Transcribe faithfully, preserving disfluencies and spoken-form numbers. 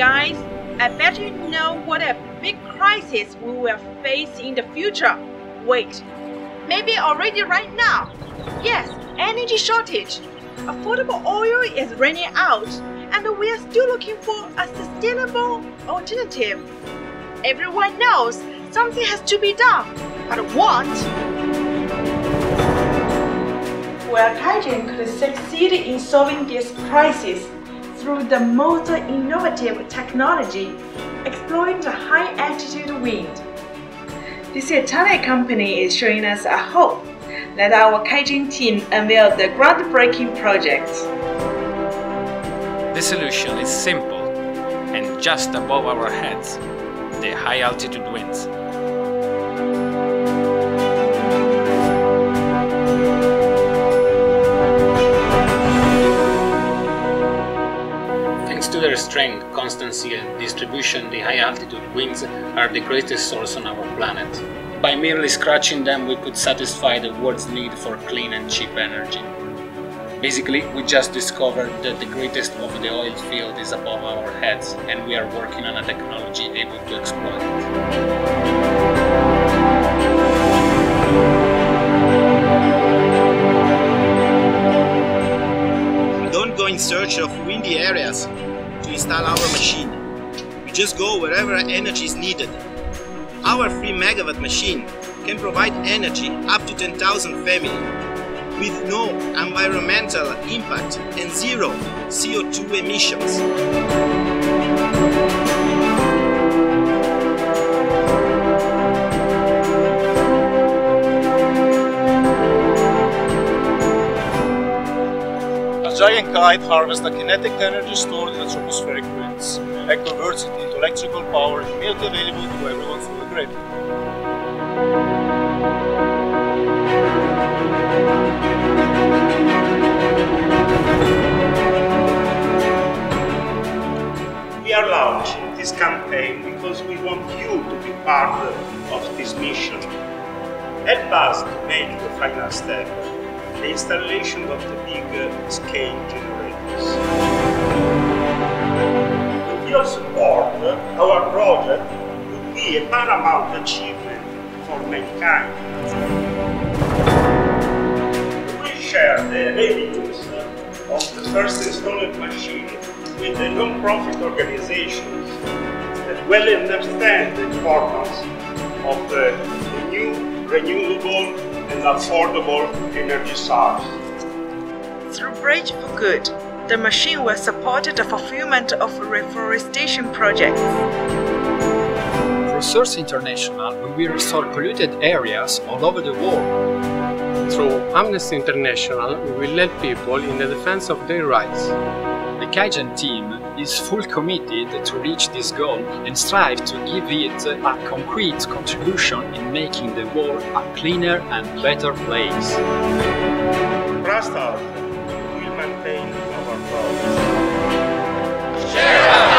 guys, I bet you know what a big crisis we will face in the future. Wait, maybe already right now. Yes, energy shortage. Affordable oil is running out, and we are still looking for a sustainable alternative. Everyone knows something has to be done, but what? Well, Kaijun could succeed in solving this crisis through the most innovative technology, exploiting the high-altitude wind. This Italian company is showing us a hope. Let our Kaijun team unveil the groundbreaking project. The solution is simple and just above our heads. The high-altitude winds. Thanks to their strength, constancy and distribution, the high-altitude winds are the greatest source on our planet. By merely scratching them, we could satisfy the world's need for clean and cheap energy. Basically, we just discovered that the greatest of the oil field is above our heads, and we are working on a technology able to exploit it. Don't go in search of windy areas to install our machine. We just go wherever energy is needed. Our three megawatt machine can provide energy up to ten thousand families, with no environmental impact and zero C O two emissions. A giant kite harvests the kinetic energy stored in the tropospheric winds and converts it into electrical power immediately available to everyone through the grid. We are launching this campaign because we want you to be part of this mission. Help us to make the final step, the installation of the big-scale generators. With your support, our project will be a paramount achievement for mankind. We will share the revenues of the first installed machine with the non-profit organizations that well understand the importance of the new, renewable and affordable energy source. Through Bridge for Good, the machine will support the fulfillment of reforestation projects. Through Source International, we will restore polluted areas all over the world. Through Amnesty International, we will help people in the defense of their rights. The Kaijun team is fully committed to reach this goal and strive to give it a concrete contribution in making the world a cleaner and better place. Trust us, we will maintain our promise. Share us!